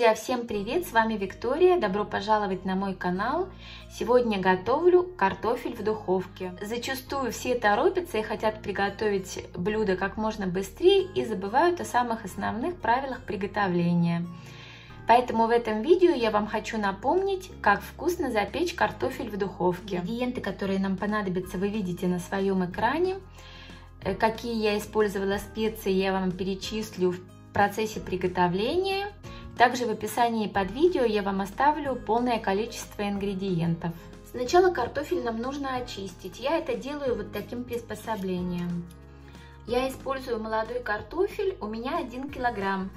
Друзья, всем привет! С вами Виктория. Добро пожаловать на мой канал. Сегодня готовлю картофель в духовке. Зачастую все торопятся и хотят приготовить блюдо как можно быстрее и забывают о самых основных правилах приготовления. Поэтому в этом видео я вам хочу напомнить, как вкусно запечь картофель в духовке. Ингредиенты, которые нам понадобятся, вы видите на своем экране. Какие я использовала специи, я вам перечислю в процессе приготовления. Также в описании под видео я вам оставлю полное количество ингредиентов. Сначала картофель нам нужно очистить. Я это делаю вот таким приспособлением. Я использую молодой картофель, у меня 1 килограмм.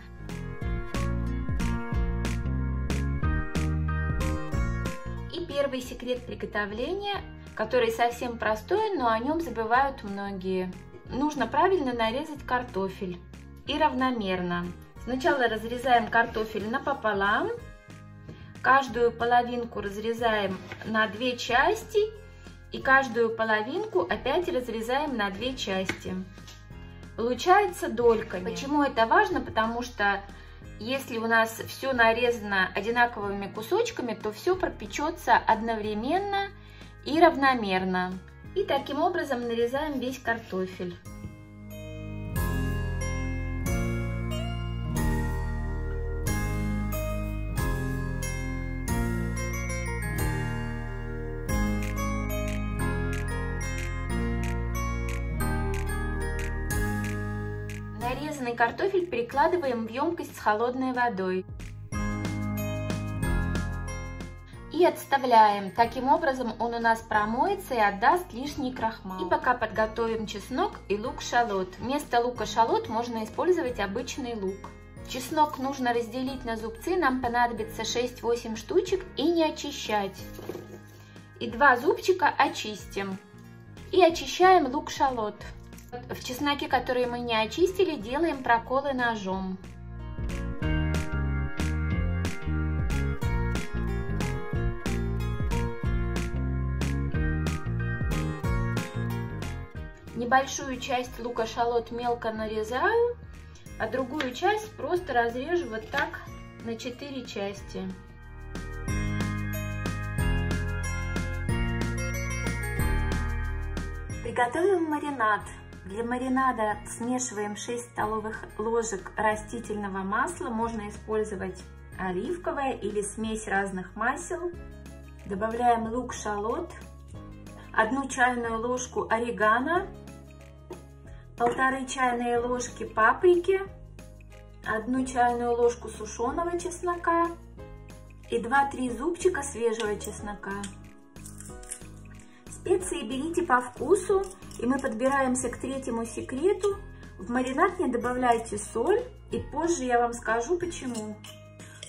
И первый секрет приготовления, который совсем простой, но о нем забывают многие. Нужно правильно нарезать картофель и равномерно. Сначала разрезаем картофель напополам, каждую половинку разрезаем на 2 части и каждую половинку опять разрезаем на 2 части. Получается дольками. Почему это важно? Потому что если у нас все нарезано одинаковыми кусочками, то все пропечется одновременно и равномерно. И таким образом нарезаем весь картофель. Нарезанный картофель перекладываем в емкость с холодной водой и отставляем. Таким образом он у нас промоется и отдаст лишний крахмал. И пока подготовим чеснок и лук-шалот. Вместо лука-шалот можно использовать обычный лук. Чеснок нужно разделить на зубцы, нам понадобится 6-8 штучек и не очищать. И 2 зубчика очистим. И очищаем лук-шалот. В чесноке, который мы не очистили, делаем проколы ножом. Небольшую часть лука-шалот мелко нарезаю, а другую часть просто разрежу вот так на 4 части. Приготовим маринад. Для маринада смешиваем 6 столовых ложек растительного масла, можно использовать оливковое или смесь разных масел. Добавляем лук-шалот, 1 чайную ложку орегано, 1,5 чайные ложки паприки, 1 чайную ложку сушеного чеснока и 2-3 зубчика свежего чеснока. Специи берите по вкусу, и мы подбираемся к третьему секрету. В маринад не добавляйте соль, и позже я вам скажу почему.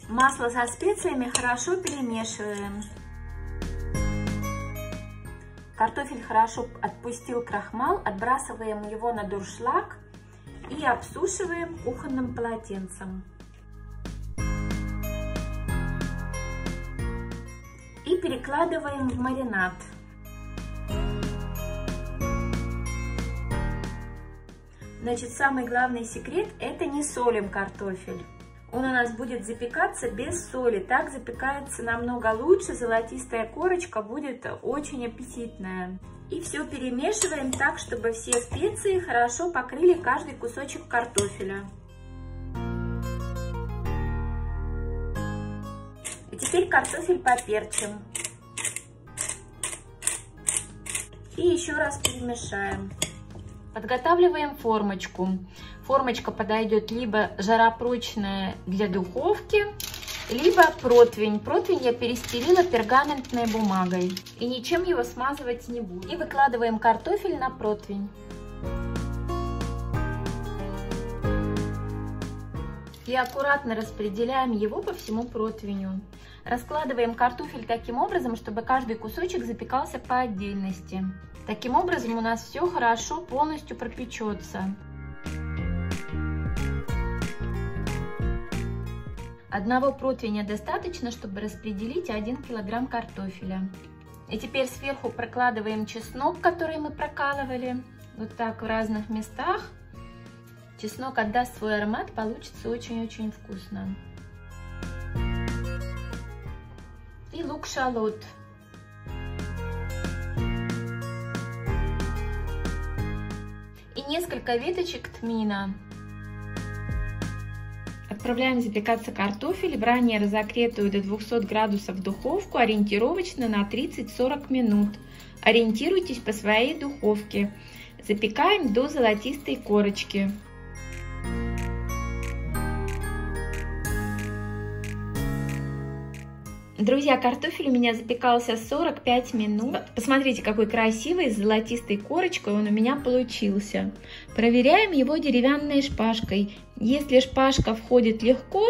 Масло со специями хорошо перемешиваем. Картофель хорошо отпустил крахмал, отбрасываем его на дуршлаг и обсушиваем кухонным полотенцем. И перекладываем в маринад. Значит, самый главный секрет – это не солим картофель. Он у нас будет запекаться без соли. Так запекается намного лучше, золотистая корочка будет очень аппетитная. И все перемешиваем так, чтобы все специи хорошо покрыли каждый кусочек картофеля. И теперь картофель поперчим. И еще раз перемешаем. Подготавливаем формочку. Формочка подойдет либо жаропрочная для духовки, либо противень. Противень я перестелила пергаментной бумагой и ничем его смазывать не буду. И выкладываем картофель на противень. И аккуратно распределяем его по всему противню. Раскладываем картофель таким образом, чтобы каждый кусочек запекался по отдельности. Таким образом у нас все хорошо полностью пропечется. Одного противня достаточно, чтобы распределить 1 килограмм картофеля. И теперь сверху прокладываем чеснок, который мы прокалывали вот так в разных местах. Чеснок отдаст свой аромат, получится очень-очень вкусно. и лук-шалот. И несколько веточек тмина. Отправляем запекаться картофель в ранее разогретую до 200 градусов духовку ориентировочно на 30-40 минут. Ориентируйтесь по своей духовке. Запекаем до золотистой корочки. Друзья, картофель у меня запекался 45 минут. Посмотрите, какой красивый, с золотистой корочкой он у меня получился. Проверяем его деревянной шпажкой. Если шпажка входит легко,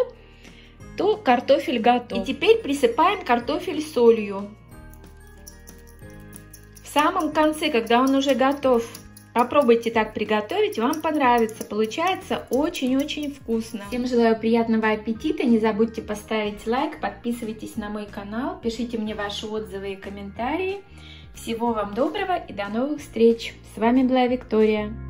то картофель готов. И теперь присыпаем картофель солью. В самом конце, когда он уже готов, попробуйте так приготовить, вам понравится. Получается очень-очень вкусно. Всем желаю приятного аппетита. Не забудьте поставить лайк, подписывайтесь на мой канал, пишите мне ваши отзывы и комментарии. Всего вам доброго и до новых встреч. С вами была Виктория.